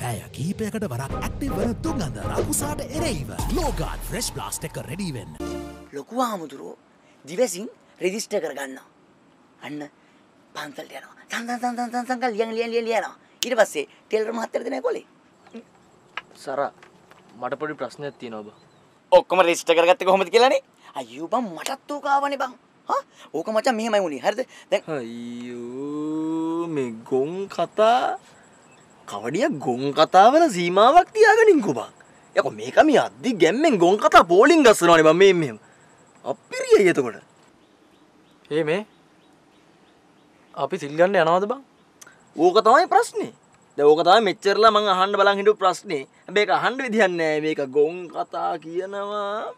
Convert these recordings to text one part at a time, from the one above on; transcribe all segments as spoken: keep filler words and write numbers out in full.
පැය කීපයකට වරක් ඇක්ටිව් වන දුගඳ රකුසාට එරෙහිව ලෝගාඩ් ෆ්‍රෙෂ් බ්ලාස්ට් එක රෙඩි වෙන්න. ලොකු ආමුදුරෝ දිවසින් රෙජිස්ටර් කරගන්න. අන්න පන්සලට යනවා. තන් තන් තන් තන් තන් ගලියන් ලියන් ලියන් යනවා. ඊට පස්සේ ටේලර් මහත්තයාට දෙන කොලේ. සරා මට පොඩි ප්‍රශ්නයක් තියෙනවා බං. ඔක්කොම රෙජිස්ටර් කරගත්තේ කොහොමද කියලානේ? අයියෝ බං මටත් ඕක ආවනේ බං. හා ඕක මචං මෙහෙමයි වුනේ. හරිද? දැන් අයියෝ මේ ගොන් කතා कवड़िया गोंग कथा वाला सीमा वक्त ही आगे निंको बाग या को मेका मैं आधी गेम में गोंग कथा बोलिंग का सुनाने बाग में में अब फिर ये ये तो कोड़ा ये मैं आप इस इल्लियन ने आना होता बाग वो कथा वाले प्रश्ने तो वो कथा वाले मिच्चरला मंगा हंड बालांग हिंदू प्रश्ने बेका हंड विधियन ने बेका गोंग कथा किया ना वाम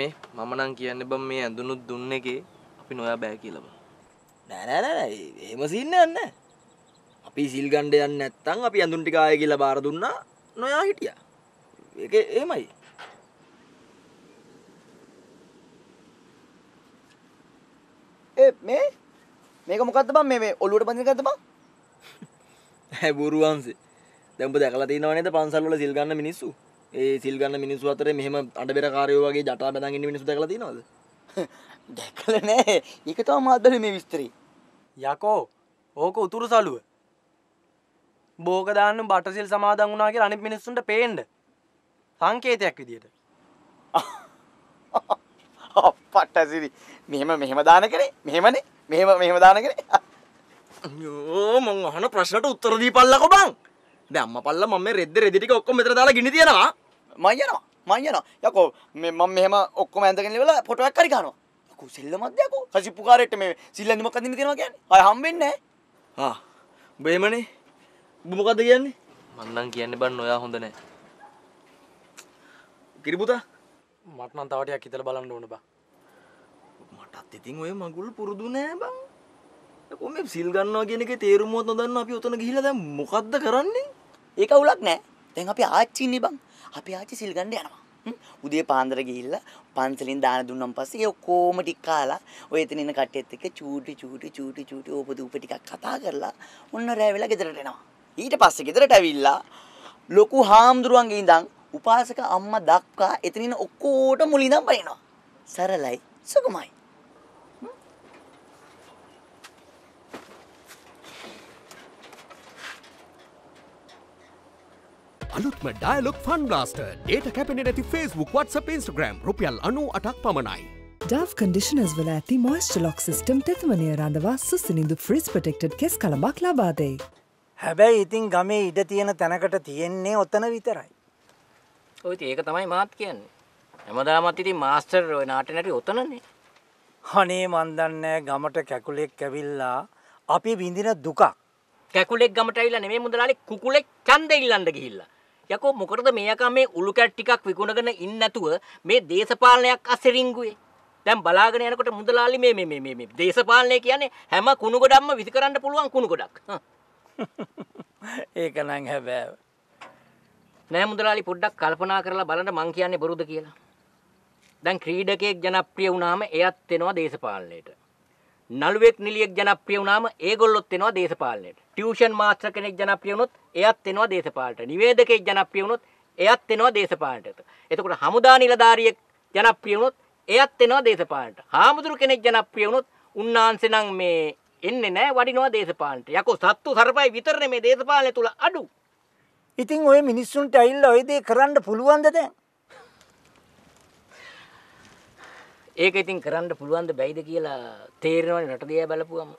मैं मामा नांग किया ने बाग मैं दोनों दोनों के अपने नया बैग की लगा ना ना ना ये मशीन ने अन्ना අපි සිල් ගන්න යන්නේ නැත්නම් අපි අඳුන් ටික ආයෙ ගිහලා බාර දුන්නා නොයා හිටියා. ඒක එහෙමයි. ඒ මේ මේක මොකද්ද බං මේ මේ ඔළුවට බඳින ගත්ත බං? ඒ බොරුවන්සේ. දැන් ඔබ දැකලා තියෙනව නේද පන්සල් වල සිල් ගන්න මිනිස්සු? ඒ සිල් ගන්න මිනිස්සු අතරේ මෙහෙම අඬබෙර කාර්යෝ වගේ ජටා බඳන් ඉන්න මිනිස්සු දැකලා තියෙනවද? දැකලා නෑ. ඒක තමයි මාදලේ මේ විස්තරේ. යකෝ ඕක උතුරු සලුව. බෝක දාන්න බටසිල් සමාදන් වුණා කියලා අනිත් මිනිස්සුන්ට පේන්න සංකේතයක් විදියට. අප්පටසිරි මෙහෙම මෙහෙම දාන කරේ මෙහෙමනේ මෙහෙම මෙහෙම දාන කරේ. අයියෝ මං අහන ප්‍රශ්නට උත්තර දීපල්ලකෝ බං. දැන් අම්මා පල්ලා මම මේ රෙද්ද රෙදි ටික ඔක්කොම මෙතන දාලා ගිනි තියනවා. මම යනවා මම යනවා. යකෝ මේ මම මෙහෙම ඔක්කොම ඇඳගෙන ඉවලා ෆොටෝ එකක් හරි ගන්නවා. යකෝ සෙල්ලමක්ද යකෝ. කසිප්පුකාරෙට්ට මේ සිල්ලන්දිමක් අඳින්න තියනවා කියන්නේ. අය හම්බෙන්නේ නැහැ. ආ ඔබ එහෙමනේ. बुमकाते क्या नहीं? मन्नन क्या नहीं बन नया होंडे ने किरीबुता मटना तावड़िया कितल बालन डोंडे बा मटाते तीन वो ये मागुल पुरुदु ने बंग तो मैं सिलगन ना क्या नहीं के तेरु मौत ना ना आप ये उतना घीला था मुकाद्दा करन नहीं ये का उलट नहीं तेंगा आप ये आज ची नहीं बंग आप ये आज ची सिलगन दे आना उधे पांडरे घीला पांचलीन दान दुन्नम पसी ये कोमटी काला वो इतने न काटे थे के चूटी चूटी चूटी चूटी वो बदूपटी का खाता कर ला उन्ना रहेवला किधर रहना ඊට පස්සේ ගෙදරට ඇවිල්ලා ලොකු හාමුදුරුවන්ගේ ඉඳන් උපාසක අම්මා දක්වා එතන ඉන්න ඔක්කොට මුලින් ඉඳන් බලනවා සරලයි සුගමයි අලුත්ම ඩයලොග් ෆන් බ්ලාස්ටර් ඩේටා කැපෙන්නේ නැති Facebook WhatsApp Instagram රුපියල් අනූඅටක් පමණයි Dove conditioners වල ඇති moisture lock system තෙතමනය රඳවා සුසිනිඳු freeze protected කෙස් කලමක් ලබා දෙයි හැබැයි ඉතින් ගමේ ඉඩ තියෙන තැනකට තියෙන්නේ ඔතන විතරයි. ඔය ඉතින් ඒක තමයි මාත් කියන්නේ. හැමදාමත් ඉතින් මාස්ටර් ඔය නාට්‍ය නැටි ඔතනනේ. අනේ මන් දන්නේ ගමට කැකුලෙක් ඇවිල්ලා අපි විඳින දුක. කැකුලෙක් ගමට ඇවිල්ලා නෙමෙයි මුදලාලි කුකුලෙක් ඡන්දෙ ඉල්ලන්න ගිහිල්ලා. යකෝ මොකටද මේ යකා මේ උළු කැට් ටිකක් විකුණගෙන ඉන්නේ නැතුව මේ දේශපාලනයක් අසරින්ගුවේ. දැන් බලාගෙන යනකොට මුදලාලි මේ මේ මේ මේ දේශපාලනය කියන්නේ හැම කුණු ගොඩක්ම විසිකරන්න පුළුවන් කුණු ගොඩක්. ඒක නම් හැබැයි නෑ මුදලාලි පොඩ්ඩක් කල්පනා කරලා බලන්න මං කියන්නේ බොරුද කියලා. දැන් ක්‍රීඩකයෙක් ජනප්‍රිය වුණාම එයත් එනවා දේශපාලනයට. නළුවෙක් නිලියෙක් ජනප්‍රිය වුණාම ඒගොල්ලොත් එනවා දේශපාලනයට. ටියුෂන් මාස්ටර් කෙනෙක් ජනප්‍රිය වුණොත් එයත් එනවා දේශපාලනයට. නිවේදකයෙක් ජනප්‍රිය වුණොත් එයත් එනවා දේශපාලනයට. එතකොට හමුදා නිලධාරියෙක් ජනප්‍රිය වුණොත් එයත් එනවා දේශපාලනයට. හාමුදුරු කෙනෙක් ජනප්‍රිය වුණොත් උන්නාන්සේ නම් මේ එන්නේ නෑ වඩිනවා දේශපාලනට. යකෝ සත්තු සර්පයි විතරනේ මේ දේශපාලනය තුල අඩු. ඉතින් ඔය මිනිස්සුන්ට ඇවිල්ලා ඔය දේ කරන්න පුළුවන්ද දැන්? ඒක ඉතින් කරන්න පුළුවන්ද බැයිද කියලා තේරෙනවනේ රට දිහා බලපුවම.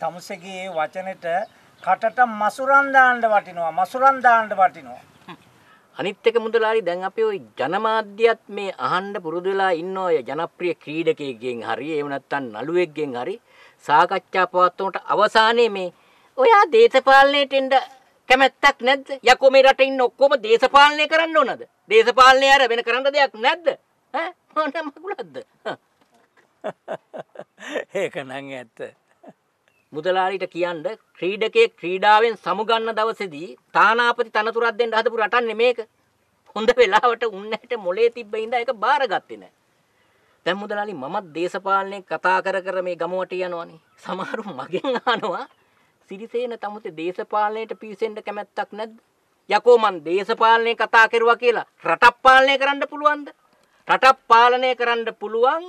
තමුසේගේ වචනෙට කටට මසුරන් දාන්න වටිනවා. මසුරන් දාන්න වටිනවා. අනිත් එක මුදලාලි දැන් අපි ওই ජනමාධ්‍යයත් මේ අහන්න පුරුදු වෙලා ඉන්න ඔය ජනප්‍රිය ක්‍රීඩකයෙක්ගෙන් හරි එහෙම නැත්නම් නළුවෙක්ගෙන් හරි සාකච්ඡා පවත්වනට අවසානයේ මේ ඔයා දේශපාලනයට එන්න කැමැත්තක් නැද්ද? යකෝ මේ රටේ ඉන්න ඔක්කොම දේශපාලනය කරන්න ඕනද? දේශපාලනය අර වෙන කරන්න දෙයක් නැද්ද? ඈ මොන මගුලක්ද? ඒක නම් ඇත්ත. මුදලාලිට කියන්න ක්‍රීඩකයේ ක්‍රීඩාවෙන් සමුගන්න දවසේදී තානාපති තනතුරක් දෙන්න හදපු රටන්නේ මේක. හොඳ වෙලාවට උන්නැහැට මොලේ තිබ්බේ ඉඳා ඒක බාරගත්තේ නැහැ. දැන් මුදලාලි මමත් දේශපාලනේ කතා කර කර මේ ගමුවට යනවනේ. සමහරු මගෙන් අහනවා සිරිසේන තමුසේ දේශපාලනයට පිවිසෙන්න කැමැත්තක් නැද්ද? යකෝ මන් දේශපාලනේ කතා කරුවා කියලා රටක් පාලනය කරන්න පුළුවන්ද? රටක් පාලනය කරන්න පුළුවන්,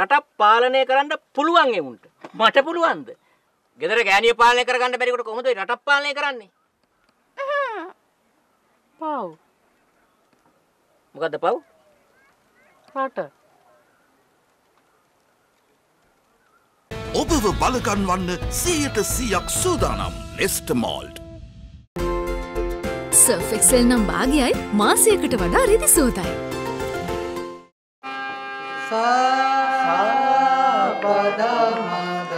රටක් පාලනය කරන්න පුළුවන් ඒ උන්ට. මට පුළුවන්ද? ගෙදර ගෑණිය පාලනය කරගන්න බැරි කොට කොහොමද රටක් පාලනය කරන්නේ? පව්. මොකද්ද පව්? රට. ඔබව බලකන්වන්න सौ प्रतिशत සූදානම් නෙස්ට් මෝල්ට්. සර්ෆ් එක්සෙල් නම් භාගයයි මාසයකට වඩා රිදසෝතයි. සා පදමද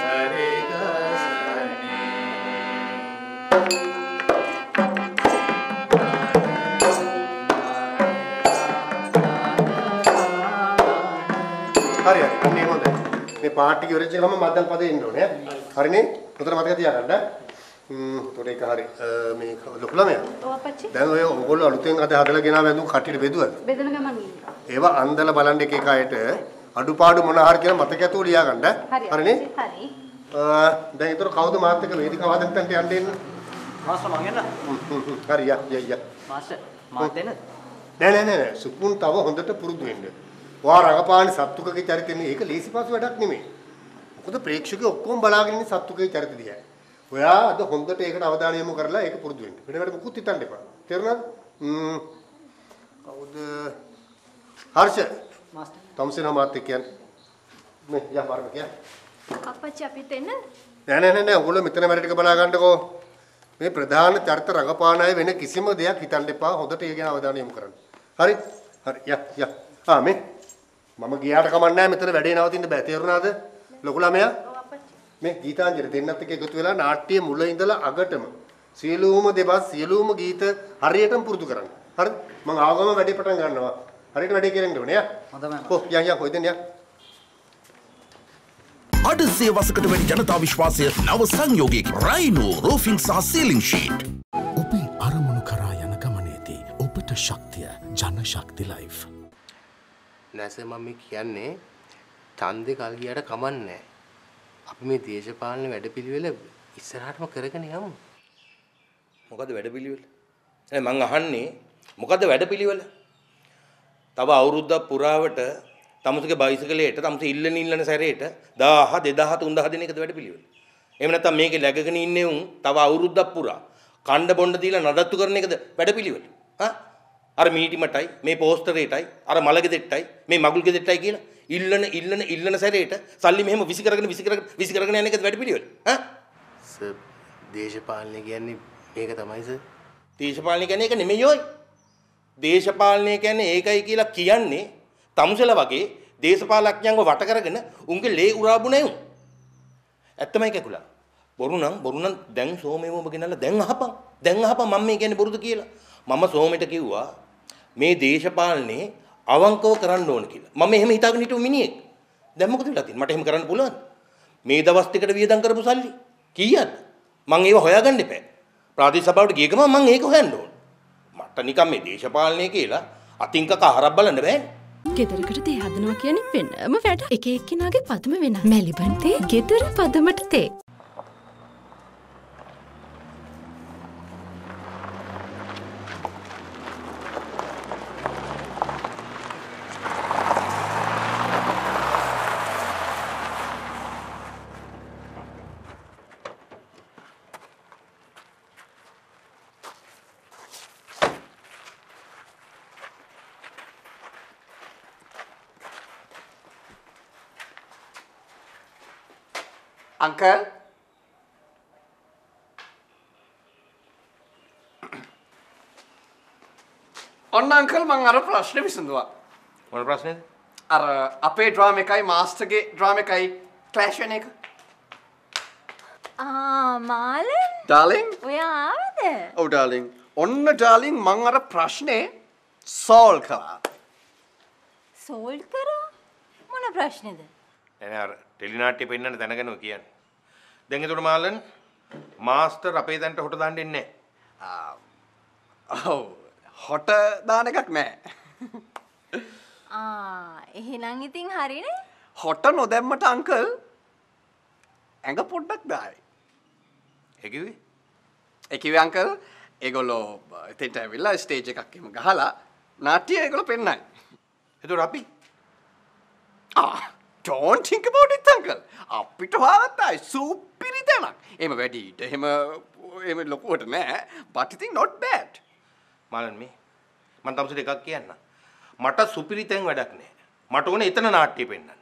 සරිගසනි पार्टी की ओर से हम माध्यम पदे इन्होंने हरी ने उधर माध्यम दिया करना थोड़े कहारी मैं लोकला में देनो ये उनको लड़ते हैं कहते हैं हरला के नाम देनो खाटी बेदुआ बेदुआ का मानी ये वा अंदर बालांडे के का ऐट अडू पाडू मना हर के ना मत क्या तू लिया करना हरी ने दें इधर खाओ तो मारते के वेदी का वादन तंटे अंडे मास्टर मांगे ना हरी या या या मास्टर मारते ना नहीं नहीं नहीं सुपुन तावो हम तो पुरुष देंगे वाह रागपान सातु का के चरित्र में एक लेसी पास बैठक नहीं में उनको तो प्रेक्षक ओक्कोम बलागने ने सातु का के चरित्र दिया है वो यार तो हम तो एक ना अवधारण ये मो कर ला एक पुरुष बेटे बेटे मुकुट तितान देखा तेरे ना उद हर्ष तमसे ना मारते क्या मैं यहाँ बार में क्या आप अच्छा पीते हैं ना नहीं नहीं नहीं नहीं वो लोग मित्र मेरे के बलागने को मैं प्रधान चरित्र रागपान है मैंने किसी में दिया कितान देखा हम तो एक ना अवधारण ये मो करन हरे हरे या या हाँ मैं මම ගියාට කමන්නේ නැහැ මෙතන වැඩේ නවතින්න බෑ තේරුණාද ලොකු ළමයා මේ ගීතාංජලි දෙන්නත් එක්ක එකතු වෙලා නාට්‍ය මුල ඉඳලා අගටම සියලුම දෙබස් සියලුම ගීත හරියටම පුරුදු කරන්න හරිද මම ආවම වැඩේ පටන් ගන්නවා හරියට වැඩේ කරගෙන ඉන්න ඕනේ හොඳයි කො යා යා කොයිද නේ අඩසේ වසකට වැඩි ජනතා විශ්වාසය නව සංයෝගික රයිනෝ රූෆින් සහ සීලින් ෂීට් ඔබේ අරමුණු කරා යන ගමනේදී ඔබට ශක්තිය ජන ශක්ති ලයිෆ් නැසෙ මම කියන්නේ ඡන්දේ කල් ගියාට කමන්නේ අපි මේ දේශපාලන වැඩපිළිවෙල ඉස්සරහටම කරගෙන යමු මොකද වැඩපිළිවෙල එහෙනම් මං අහන්නේ මොකද වැඩපිළිවෙල තව අවුරුද්දක් පුරාවට තමුසේගේ බයිසිකලයට තමුසේ ඉල්ලන ඉල්ලන සැරේට දහ දහය තුන් දහය දෙන එකද වැඩපිළිවෙල එහෙම නැත්නම් මේකේ läගගෙන ඉන්නේ උන් තව අවුරුද්දක් පුරා කණ්ඩ බොණ්ඩ දීලා නඩත්තු කරන එකද වැඩපිළිවෙල හා අර මීටිමටයි මේ පෝස්ටරේටයි අර මලගෙදෙට්ටයි මේ මගුල්ගෙදෙට්ටයි කියලා ඉල්ලන ඉල්ලන ඉල්ලන සැරේට සල්ලි මෙහෙම විසි කරගෙන විසි කරගෙන විසි කරගෙන යන එකද වැඩපිළිවෙල ඈ සර් දේශපාලනය කියන්නේ මේක තමයි සර් දේශපාලනය කියන්නේ ඒක නෙමෙයි ඔය දේශපාලනය කියන්නේ ඒකයි කියලා කියන්නේ තමුසෙල වගේ දේශපාලඥයන්ව වට කරගෙන උන්ගේ ලේ උරාබු නැවුම් ඇත්තමයි කකුලා බොරු නම් බොරු නම් දැන් සෝමේම ඔබ ගෙනල්ලා දැන් අහපන් දැන් අහපන් මම මේ කියන්නේ බොරුද කියලා මම සෝමෙට කිව්වා මේ දේශපාලනේ අවංකව කරන්න ඕන කියලා. මම එහෙම හිතාගෙන හිටු මිනිහෙක්. දැන් මොකද වෙලා තියෙන්නේ? මට එහෙම කරන්න පුළුවන්ද? මේ දවස් ටිකට වියදම් කරපු සල්ලි කීයක්ද? මම ඒව හොයාගන්න එපා. ප්‍රාදේශ සභාවට ගිය ගමන් මම ඒක හොයන්න ඕන. මට නිකන් මේ දේශපාලනේ කියලා අතින් කක හරක් බලන්න බෑනේ. ගෙදරකට තේ හදනවා කියන්නේ වෙනම වැඩ. එක එක්කිනාගේ පදම වෙනස්. මැලිබන් තේ ගෙදර පදමට තේ. अंकल ओन्न अंकल मम अर प्रश्न विसंदुवा मोन प्रश्नද අර අපේ ඩ්‍රාම එකයි මාස්ටර් ගේ ඩ්‍රාම එකයි ක්ලෑෂ් වෙන එක ආ මාලන් ඩාර්ලින් ඔයා ආවද ඔව් ඩාර්ලින් ඔන්න ඩාර්ලින් මම අර ප්‍රශ්නේ සෝල්ව් කරා සෝල්ව් කරා මොන ප්‍රශ්නේද එනේ අර ටෙලිනාට්‍ය පෙන්නන්න දැනගෙනව කියන්නේ. දැන් ඒකට මාලන් මාස්ටර් අපේ දැන්ට හොට දාන්න ඉන්නේ නැහැ. ආ ඔව් හොට දාන එකක් නැහැ. ආ එහෙනම් ඉතින් හරිනේ. හොට නොදැම්මට අංකල් ඇඟ පොඩ්ඩක් දායි. එකෙවි එකෙවි අංකල් ඒගොල්ලෝ එතෙන්ට ඇවිල්ලා ස්ටේජ් එකක් එහෙම ගහලා නාට්‍ය ඒගොල්ලෝ පෙන්නයි. එතකොට අපි ආ don't think about it uncle. අපිට හොයාගත්තා සුපිරි තැනක්. එහෙම වැඩි ඊට එහෙම එහෙම ලොකුවට නෑ. But it is not bad. මලන් මේ මම තමුසට එකක් කියන්න. මට සුපිරි තැන් වැඩක් නෑ. මට ඕනේ එතන නාට්‍ය පෙන්නන්න.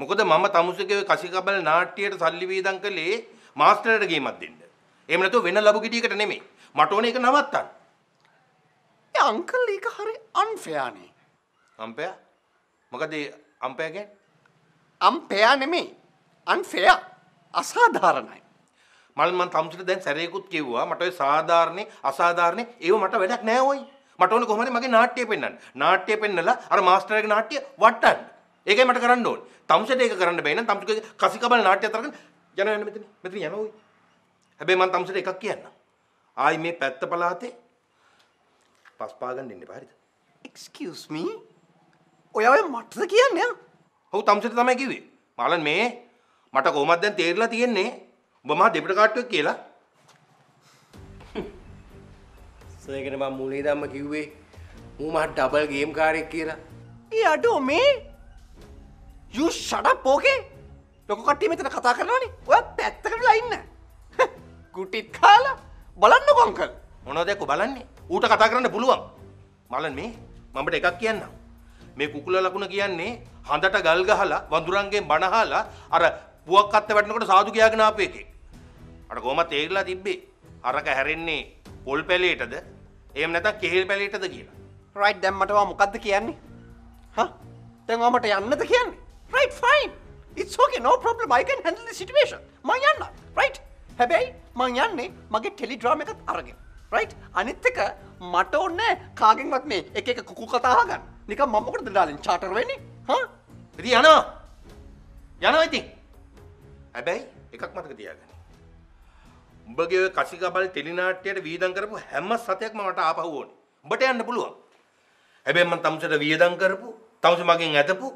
මොකද මම තමුසගේ කසිකබල නාට්‍යයට සල්ලි වේදම් කළේ මාස්ටර්ට ගේමක් දෙන්න. එහෙම නැතුව වෙන ලබු ගෙඩියකට නෙමෙයි. මට ඕනේ ඒක නවත්තන්න. ඒ අංකල් ඒක හරි අන්ෆෙයා නේ. අම්පයා? මොකද ඒ අම්පයා කියන්නේ? අම්පයා නෙමෙයි. අන්ෆෙයා. අසාධාරණයි. මල් මන් තමුසට දැන් සැරේකුත් කිව්වා මට ඔය සාධාරණේ අසාධාරණේ ඒව මට වැඩක් නෑ ඔයි. මට ඕනේ කොහොමද මගේ නාට්‍යය පෙන්වන්න. නාට්‍යය පෙන්නලා අර මාස්ටර්ගේ නාට්‍ය වටන්න. ඒකයි මට කරන්න ඕනේ. තමුසට ඒක කරන්න බැයි නම් තමුසගේ කසිකබල නාට්‍යය තරගෙන යන යන මෙතන මෙතන යන ඔයි. හැබැයි මම තමුසට එකක් කියන්න. ආයි මේ පැත්ත පළාතේ පස් පාගන්න ඉන්න බෑ හරිද? Excuse me. ඔය ඔය මටද කියන්නේ? ඔව් තමුසට තමයි කිව්වේ. මාලන් මේ මට කොහොමද දැන් තේරිලා තියෙන්නේ? ඔබ මහා දෙපිට කාට්ටුවක් කියලා. සේකනේ මම මුලින් ඉඳන්ම කිව්වේ මූ මහා ඩබල් ගේම් කාර්යයක් කියලා. ඒ අඩෝ මේ You shut up okay? ලොකු කට්ටිය මෙතන කතා කරනවනේ. ඔයා පැත්තකටලා ඉන්න. කුටිත් කාලා බලන්නකෝ අංකල්. මොනවද ඒක බලන්නේ? ඌට කතා කරන්න පුළුවන්. මලන් මේ මඹට එකක් කියන්නම්. මේ කුකුල ලකුණ කියන්නේ හඳට ගල් ගහලා වඳුරන්ගෙන් බණ අහලා අර පුවක් අත්ත වැටෙනකොට සාදු ගියාගෙන ආපු එකේ. අර කොහොමද ඒගිලා තිබ්බේ? අරක හැරෙන්නේ පොල් පැලේටද? එහෙම නැත්නම් කෙහෙල් පැලේටද කියලා. රයිට් දැන් මට වා මොකද්ද කියන්නේ? හා? දැන් ඔයා මට යන්නද කියන්නේ? Right fine. It's okay, no problem. I can handle the situation. මං යන්න. Right? හැබැයි මං යන්නේ මගේ ටෙලිග්‍රෑම් එකත් අරගෙන. Right? අනිත් එක මට ඕනේ කාගෙන්වත් මේ එක එක කුකු කතා අහගන්න. නිකන් මම මොකටද ඩාලින් චාටර් වෙන්නේ? හා? ඉතින් යනවා. යනවා ඉතින්. හැබැයි එකක් මතක තියාගන්න. උඹගේ ඔය කසිකබල් ටෙලි නාට්‍යයට වියදම් කරපු හැම සතයක්ම මට ආපහු ඕනේ. උඹට යන්න පුළුවන්. හැබැයි මං තමුසට වියදම් කරපු, තමුස මගෙන් ඇදපු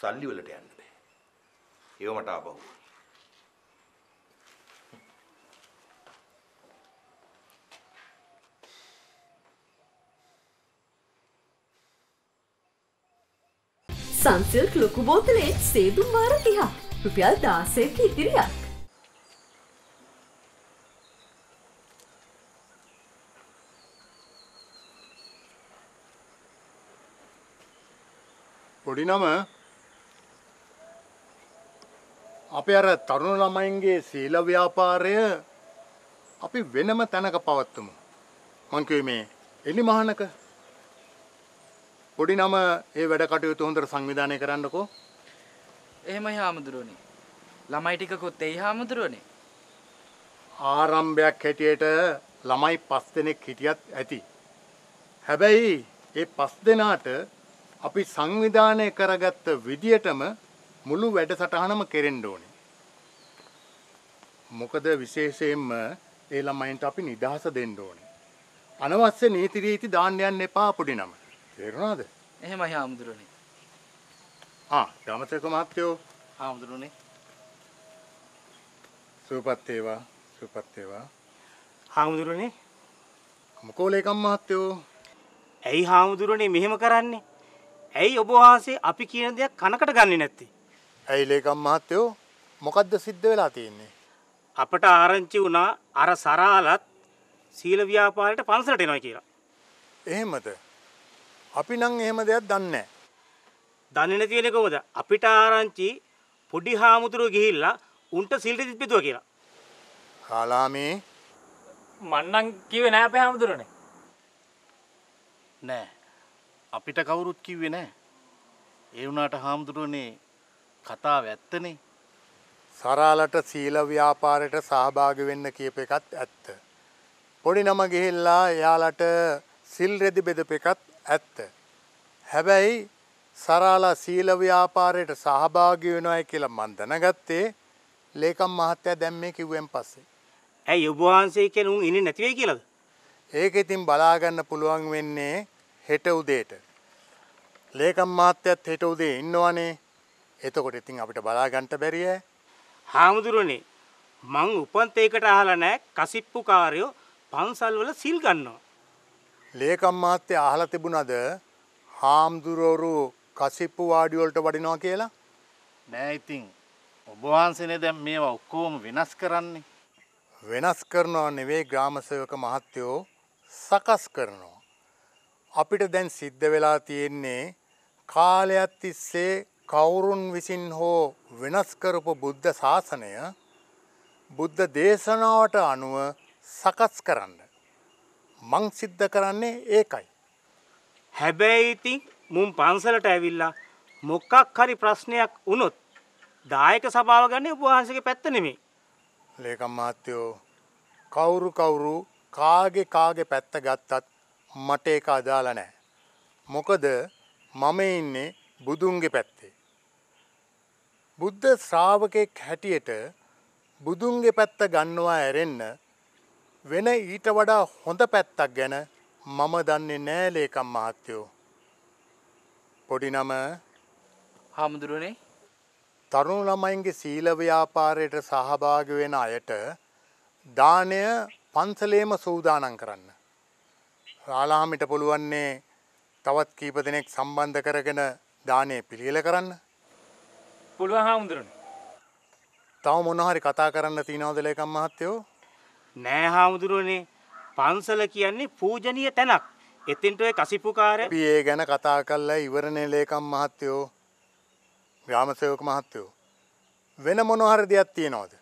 සල්ලි වලට යන්න බෑ. ඒව මට ආපහු. Sunsilk ලොකු බෝතලේ සේදු මාර තිහක් රුපියල් දාසයක ඉතිරියක්. පොඩි නම අපේ අර තරුණ ළමයින්ගේ සීල ව්‍යාපාරය අපි වෙනම තැනක පවත්වමු. මං කියුවේ මේ එලි මහනක පොඩි නම ඒ වැඩ කටයුතු හොඳට සංවිධානය කරන්නකෝ. එහෙමයි හාමුදුරුවනේ. ළමයි ටිකකොත් එයි හාමුදුරුවනේ. ආරම්භයක් හැටියට ළමයි පස් දෙනෙක් හිටියත් ඇති. හැබැයි ඒ පස් දෙනාට අපි සංවිධානය කරගත්ත විදියටම මුළු වැඩසටහනම කෙරෙන්න ඕනේ. මොකද විශේෂයෙන්ම ඒ ළමයින්ට අපි නිදහස දෙන්න ඕනේ. අනවශ්‍ය නීති රීති දාන්න යන්න එපා පොඩි නම. තේරුණාද? එහෙමයි හාමුදුරනේ. ආ, ධම්මතේක මහත්තයෝ හාමුදුරනේ. සුවපත් වේවා, සුවපත් වේවා. හාමුදුරනේ. මොකෝලේකම් මහත්තයෝ. ඇයි හාමුදුරනේ මෙහෙම කරන්නේ? ඇයි ඔබ වහන්සේ අපි කියන දේක් කනකට ගන්නේ නැත්තේ? ඇයි ලේකම් මහත්තයෝ? මොකද්ද සිද්ධ වෙලා තියෙන්නේ? අපට ආරංචි වුණා අර සරාලත් සීල ව්‍යාපාරයට පන්සලට එනවා කියලා. එහෙමද? අපි නම් එහෙම දෙයක් දන්නේ නැහැ. දන්නේ නැති වෙන්නේ කොහොමද? අපිට ආරංචි පොඩි හාමුදුරුවෝ ගිහිල්ලා උන්ට සීල් දෙත් බෙදුවා කියලා. කාලාමේ මං නම් කිව්වේ නෑ අපේ හාමුදුරනේ. නෑ. අපිට කවුරුත් කිව්වේ නෑ. ඒ වුණාට හාමුදුරනේ කතාව ඇත්තනේ. සරාලට සීල ව්‍යාපාරයට සහභාගී වෙන්න කියප එකත් ඇත්ත. පොඩි නම ගිහිල්ලා එයාලට සිල් රෙදි බෙදපෙකත් ඇත්ත. හැබැයි සරාලා සීල ව්‍යාපාරයට සහභාගී වෙනවයි කියලා මන් දැනගත්තේ ලේකම් මහත්තයා දැන් මේ කිව්වෙන් පස්සේ. ඇයි ඔබ වහන්සේ කියන්නේ උන් ඉන්නේ නැති වෙයි කියලාද? ඒක ඉතින් බලා ගන්න පුළුවන් වෙන්නේ හෙට උදේට. ලේකම් මහත්තයාත් හෙට උදේ ඉන්නවනේ. එතකොට ඉතින් අපිට බලා ගන්නට බැරියෑ. හාමුදුරනේ මං උපන්තේකට අහලා නැහැ කසිප්පුකාරයෝ පන්සල් වල සිල් ගන්නවා. ලේකම් මාත්‍ය අහලා තිබුණාද හාම්දුරවරු කසිප්පු වාඩි වලට වඩිනවා කියලා? නෑ ඉතින් ඔබ වහන්සේනේ දැන් මේවා ඔක්කොම වෙනස් කරන්නේ. වෙනස් කරනවා නෙවෙයි ග්‍රාම සේවක මහත්තයෝ සකස් කරනවා. අපිට දැන් සිද්ධ වෙලා තියෙන්නේ කාලයක් තිස්සේ කවුරුන් විසින් හෝ වෙනස් කරපු බුද්ධ ශාසනය බුද්ධ දේශනාවට අනුව සකස් කරන්න. මං සිද්ධ කරන්නේ ඒකයි. හැබැයි ඉතින් මුම් පන්සලට ඇවිල්ලා මොකක් හරි ප්‍රශ්නයක් වුණොත් දායක සභාව ගන්නේ ඔබ වහන්සේගේ පැත්ත නෙමෙයි. ලේකම් මහත්තයෝ කවුරු කවුරු කාගේ කාගේ පැත්ත ගත්තත් මට ඒක අදාළ නැහැ. මොකද මම ඉන්නේ බුදුන්ගේ පැත්තේ. බුද්ධ ශ්‍රාවකෙක් හැටියට බුදුන්ගේ පැත්ත ගන්නවා ඇරෙන්න වෙන ඊට වඩා හොඳ පැත්තක් ගැන මම දන්නේ නෑ ලේකම් මහත්තයෝ. පොඩි නම හාමුදුරනේ තරුණ ළමයින්ගේ සීල ව්‍යාපාරයට සහභාගී වෙන අයට දානය පන්සලේම සූදානම් කරන්න. රාළාමිට පුළුවන්නේ තවත් කීප දෙනෙක් සම්බන්ධ කරගෙන දානය පිළියෙල කරන්න. පුළුවන් හාමුදුරනේ. තව මොන හරි කතා කරන්න තියනවද ලේකම් මහත්තයෝ? නෑ හාමුදුරුවනේ පන්සල කියන්නේ පූජනීය තැනක්. එතෙන්ට ඔය කසිප්පුකාරය අපි ඒ ගැන කතා කරලා ඉවරනේ ලේකම් මහත්තයෝ. ග්‍රාම සේවක මහත්තයෝ වෙන මොන හරි දෙයක් තියනවද?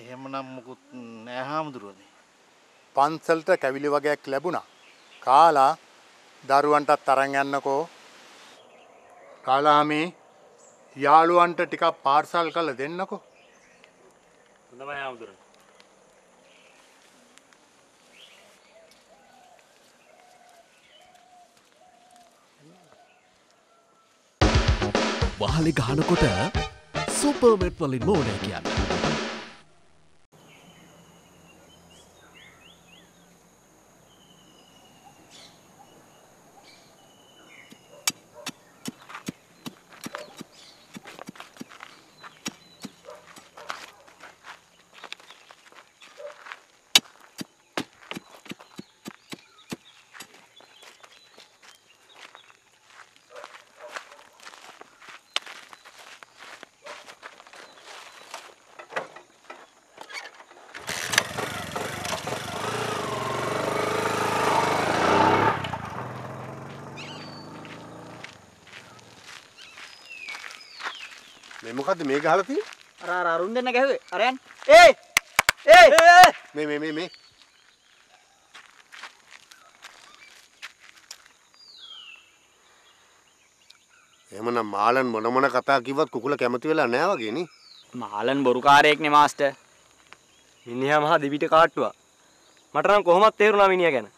එහෙමනම් මොකුත් නෑ හාමුදුරුවනේ. පන්සලට කැවිලි වගේක් ලැබුණා. කාලා දරුවන්ටත් තරන් යන්නකෝ. කාලාමි යාළුවන්ට ටිකක් පාර්සල් කරලා දෙන්නකෝ. හොඳයි හාමුදුරුවනේ. වහලි ගහනකොට සුපර්මෙට් වලින් මෝඩය කියන්න. මොකද මේ ගහලා තියෙන්නේ? අර අර අරුන් දෙන්න ගැහුවේ. අර යන්න. ඒ! ඒ! මේ මේ මේ මේ. එහෙමනම් මාලන් මොන මොන කතා කිව්වත් කුකුල කැමති වෙලා නැහැ වගේ නේ. මාලන් බොරුකාරයෙක් නේ මාස්ටර්. මිනිහා මහා දෙවිට කාට්ටුවා. මට නම් කොහොමවත් තේරුණා මිනිහා ගැන.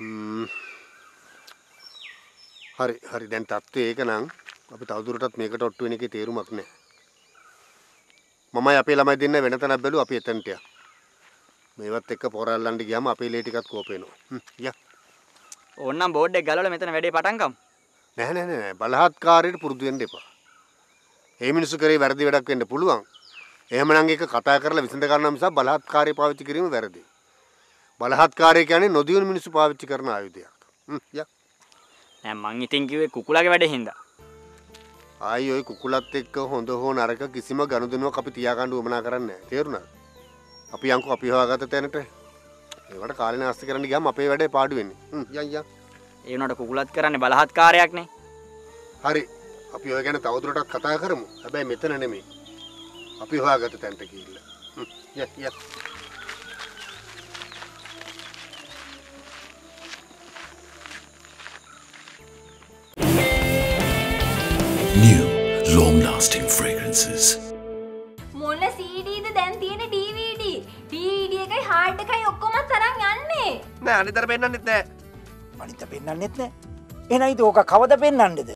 හ්ම්. හරි හරි දැන් තත්ත්වය ඒක නම් අපි තවදුරටත් මේකට ඔට්ටු වෙන එකේ තේරුමක් නැහැ. මමයි අපේ ළමයි දෙන්න වෙන තැනක් බැලුවා අපි එතනට යා. මේවත් එක්ක පොරල්ලන්න ගියාම අපේ ලේ ටිකක් කෝප වෙනවා. හ්ම් යා. ඕන්නම් බෝඩ් එක ගලවලා මෙතන වැඩේ පටන් ගමු. නෑ නෑ නෑ බලහත්කාරයට පුරුදු වෙන්න එපා. මේ මිනිස්සු කරේ වැරදි වැඩක් වෙන්න පුළුවන්. එහෙමනම් ඒක කතා කරලා විසඳ ගන්න මිසක් බලහත්කාරය පාවිච්චි කිරීම වැරදි. බලහත්කාරය කියන්නේ නොදියුණු මිනිස්සු පාවිච්චි කරන ආයුධයක්. හ්ම් යා. නෑ මං ඉතින් කිව්වේ කුකුලාගේ වැඩේ හින්දා. ආයි ඔය කුකුලත් එක්ක හොඳ හෝ නරක කිසිම ගනුදෙනුවක් අපි තියාගන්න උවමනා කරන්නේ නැහැ. තේරුණාද? අපි යන්කෝ අපි හොයාගත්ත තැනට. ඒවට කාලේ නාස්ති කරන්න ගියාම අපේ වැඩේ පාඩු වෙන්නේ. හ්ම් යන් යන්. ඒ උනාට කුකුලත් කරන්නේ බලහත්කාරයක් නේ. හරි. අපි ඔය ගැන තවදුරටත් කතා කරමු. හැබැයි මෙතන නෙමෙයි. අපි හොයාගත්ත තැනට ගිහිල්ලා. හ්ම් යන් යන්. New long-lasting fragrances. මොන සීඩීද දැන් තියෙන ඩීවීඩී? ඩීවීඩී එකයි හાર્ඩ් එකයි ඔක්කොම තරම් යන්නේ. නෑ අනිතර පෙන්නන්නෙත් නෑ. අනිතර පෙන්නන්නෙත් නෑ. එහෙනම් ඒක කවද පෙන්නන්නේද?